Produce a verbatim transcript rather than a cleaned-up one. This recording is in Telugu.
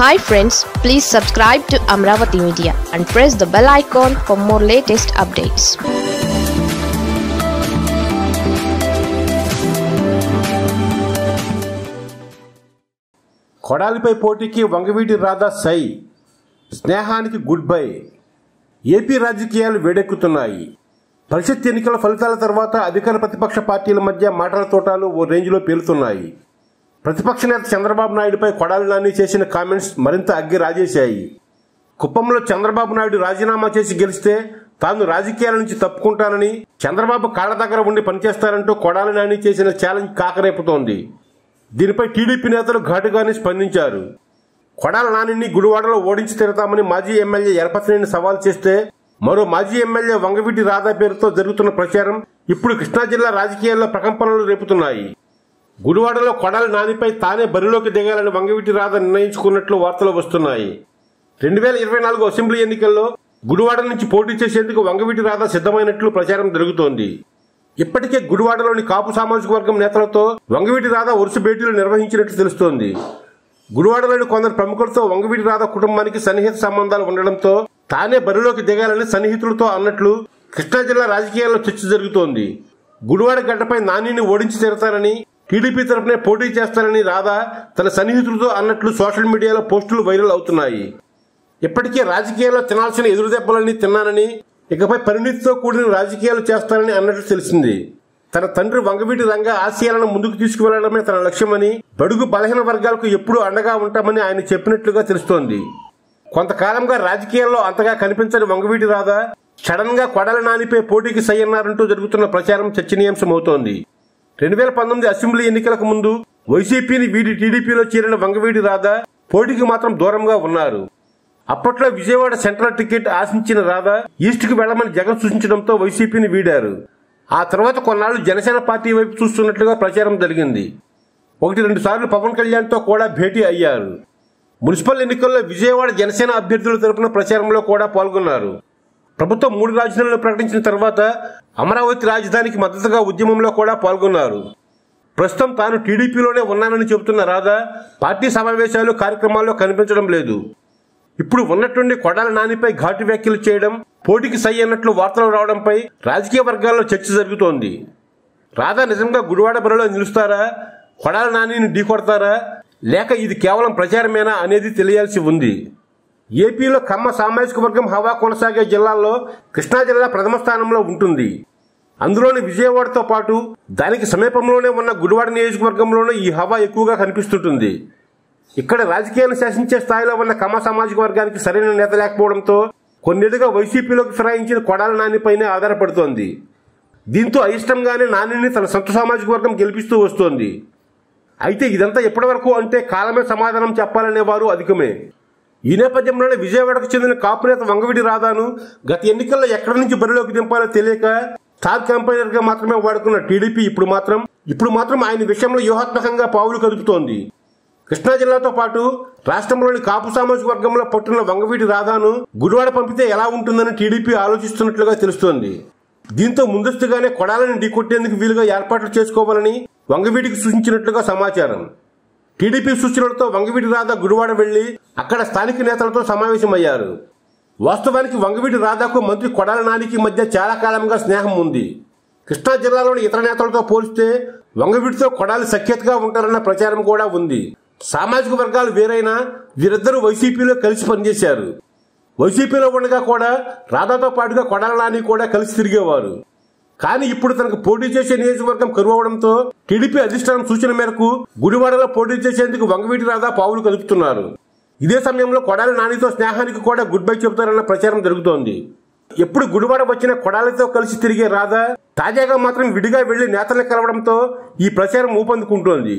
Hi friends, please subscribe to Amravati Media and press the bell icon for more latest updates. కొడాలిపై పోటికి Vangaveeti Radha సై, స్నేహానికి గుడ్ బై. ఏపీ రాజకీయాలు వేడెక్కుతున్నాయి. పరిషత్ ఎన్నికల ఫలితాల తర్వాత అధికార ప్రతిపక్ష పార్టీల మధ్య మాటల తోటాలు ఓ రేంజ్లో పేలుతున్నాయి. ప్రతిపక్ష నేత చంద్రబాబు నాయుడుపై కొడాలి నాని చేసిన కామెంట్స్ మరింత అగ్గి రాజేశాయి. కుప్పంలో చంద్రబాబు నాయుడు రాజీనామా చేసి గెలిస్తే తాను రాజకీయాల నుంచి తప్పుకుంటానని, చంద్రబాబు కాళ్ళ దగ్గర ఉండి పనిచేస్తారంటూ కొడాలి నాని చేసిన ఛాలెంజ్ కాకరేపుతోంది. దీనిపై టీడీపీ నేతలు ఘాటుగానే స్పందించారు. కొడాలి నానిని గుడివాడలో ఓడించి తిరతామని మాజీ ఎమ్మెల్యే ఎరపతినేని సవాల్ చేస్తే, మరో మాజీ ఎమ్మెల్యే వంగవీటి రాధా పేరుతో జరుగుతున్న ప్రచారం ఇప్పుడు కృష్ణా జిల్లా రాజకీయాల్లో ప్రకంపనలు రేపుతున్నాయి. గుడివాడలో కొడాలి నానిపై తానే బరిలోకి దిగాలని వంగవీటి రాధ నిర్ణయించుకున్నట్లు వార్తలు వస్తున్నాయి. రెండు వేల ఇరవై నాలుగు అసెంబ్లీ ఎన్నికల్లో గుడివాడ నుంచి పోటీ చేసేందుకు వంగవీటి రాధ సిద్ధమైనట్లు ప్రచారం జరుగుతోంది. ఇప్పటికే గుడివాడలోని కాపు సామాజిక వర్గం నేతలతో వంగవీటి రాధ వరుస భేటీలు నిర్వహించినట్లు తెలుస్తోంది. గుడివాడలోని కొందరు ప్రముఖులతో వంగవీటి రాధ కుటుంబానికి సన్నిహిత సంబంధాలు ఉండడంతో తానే బరిలోకి దిగాలని సన్నిహితులతో అన్నట్లు కృష్ణా జిల్లా రాజకీయాల్లో చర్చ జరుగుతోంది. గుడివాడ గడ్డపై నానిని ఓడించి తీరతారని, టీడీపీ తరఫునే పోటీ చేస్తారని రాధా తన సన్నిహితులతో అన్నట్లు సోషల్ మీడియాలో పోస్టులు వైరల్ అవుతున్నాయి. ఇప్పటికే రాజకీయాల్లో తినాల్సిన ఎదురుదెబ్బలన్నీ తిన్నానని, ఇకపై పరిణితితో కూడిన రాజకీయాలు చేస్తానని అన్నట్లు తెలిసింది. తన తండ్రి వంగవీటి రంగా ఆశయాలను ముందుకు తీసుకువెళ్లడమే తన లక్ష్యమని, బడుగు బలహీన వర్గాలకు ఎప్పుడూ అండగా ఉంటామని ఆయన చెప్పినట్లుగా తెలుస్తోంది. కొంతకాలంగా రాజకీయాల్లో అంతగా కనిపించని వంగవీటి రాధా సడన్ గా కొడాలి నానిపై పోటీకి సై అన్నారంటూ జరుగుతున్న ప్రచారం చర్చనీయాంశమవుతోంది. రెండు వేల పంతొమ్మిది అసెంబ్లీ ఎన్నికలకు ముందు వైసీపీని వీడి టీడీపీలో చేరిన వంగవీటి రాధా పోటీకి మాత్రం దూరంగా ఉన్నారు. అప్పట్లో విజయవాడ సెంట్రల్ టికెట్ ఆశించిన రాధా ఈస్టుకు వెళ్లమని జగన్ సూచించడంతో వైసీపీని వీడారు. ఆ తర్వాత కొన్నాళ్లు జనసేన పార్టీ వైపు చూస్తున్నట్లుగా ప్రచారం జరిగింది. ఒకటి రెండు సార్లు పవన్ కళ్యాణ్తో కూడా భేటీ అయ్యారు. మున్సిపల్ ఎన్నికల్లో విజయవాడ జనసేన అభ్యర్థుల తరపున ప్రచారంలో కూడా పాల్గొన్నారు. ప్రభుత్వం మూడు రాజధానులు ప్రకటించిన తర్వాత అమరావతి రాజధానికి మద్దతుగా ఉద్యమంలో కూడా పాల్గొన్నారు. ప్రస్తుతం తాను టీడీపీలోనే ఉన్నానని చెబుతున్న రాధా పార్టీ సమావేశాలు, కార్యక్రమాల్లో కనిపించడం లేదు. ఇప్పుడు ఉన్నట్టుండి కొడాలి నానిపై ఘాటు వ్యాఖ్యలు చేయడం, పోటీకి సై అన్నట్లు వార్తలు రావడంపై రాజకీయ వర్గాల్లో చర్చ జరుగుతోంది. రాధా నిజంగా గుడివాడ బరిలో నిలుస్తారా, కొడాలి నానిని ఢీకొడతారా, లేక ఇది కేవలం ప్రచారమేనా అనేది తెలియాల్సి ఉంది. ఏపీలో కమ్మ సామాజిక వర్గం హవా కొనసాగే జిల్లాల్లో కృష్ణా జిల్లా ప్రథమ స్థానంలో ఉంటుంది. అందులోని విజయవాడతో పాటు దానికి సమీపంలోనే ఉన్న గుడివాడ నియోజకవర్గంలోనూ ఈ హవా ఎక్కువగా కనిపిస్తుంటుంది. ఇక్కడ రాజకీయాన్ని శాసించే స్థాయిలో ఉన్న కమ్మ సామాజిక వర్గానికి సరైన నేత లేకపోవడంతో కొన్నేళ్లుగా వైసీపీలోకి ఫిరాయించిన కొడాలి నానిపైనే ఆధారపడుతోంది. దీంతో అయిష్టంగానే నానిని తన సొంత సామాజిక వర్గం గెలిపిస్తూ వస్తోంది. అయితే ఇదంతా ఎప్పటివరకు అంటే కాలమే సమాధానం చెప్పాలనేవారు అధికమే. ఈ నేపథ్యంలోనే విజయవాడకు చెందిన కాపు నేత వంగవీటి రాధాను గత ఎన్నికల్లో ఎక్కడి నుంచి బరిలోకి దింపాలో తెలియక స్టార్ క్యాంపెయినర్ గా మాత్రమే వాడుకున్న టీడీపీ ఇప్పుడు మాత్రం ఇప్పుడు మాత్రం ఆయన విషయంలో వ్యూహాత్మకంగా పావులు కదుపుతోంది. కృష్ణా జిల్లాతో పాటు రాష్ట్రంలోని కాపు సామాజిక వర్గంలో పట్టున్న వంగవీటి రాధాను గుడివాడ పంపితే ఎలా ఉంటుందని టీడీపీ ఆలోచిస్తున్నట్లుగా తెలుస్తోంది. దీంతో ముందస్తుగానే కొడాలని ఢీకొట్టేందుకు వీలుగా ఏర్పాట్లు చేసుకోవాలని వంగవీటికి సూచించినట్లుగా సమాచారం. టీడీపీ సూచనలతో వంగవీటి రాధా గుడివాడ వెళ్లి అక్కడ స్థానిక నేతలతో సమావేశమయ్యారు. వాస్తవానికి వంగవీటి రాధాకు మంత్రి కొడాలి నానికి మధ్య చాలా కాలంగా స్నేహం ఉంది. కృష్ణా జిల్లాలోని ఇతర నేతలతో పోలిస్తే వంగవీటితో కొడాలి సఖ్యతగా ఉంటారన్న ప్రచారం కూడా ఉంది. సామాజిక వర్గాలు వేరైనా వీరిద్దరూ వైసీపీలో కలిసి పనిచేశారు. వైసీపీలో ఉండగా కూడా రాధాతో పాటుగా కొడాలి నాని కూడా కలిసి తిరిగేవారు. కానీ ఇప్పుడు తనకు పోటీ చేసే నియోజకవర్గం కరువవడంతో టీడీపీ అధిష్టానం సూచన మేరకు గుడివాడలో పోటీ చేసేందుకు వంగవీటి రాధా పావులు కదుపుతున్నారు. ఇదే సమయంలో కొడాలి నానితో స్నేహానికి కూడా గుడ్ బై చెబుతారన్న ప్రచారం జరుగుతోంది. ఎప్పుడు గుడివాడ వచ్చిన కొడాలితో కలిసి తిరిగే రాధా తాజాగా మాత్రం విడిగా వెళ్లి నేతల్ని కలవడంతో ఈ ప్రచారం ఊపందుకుంటోంది.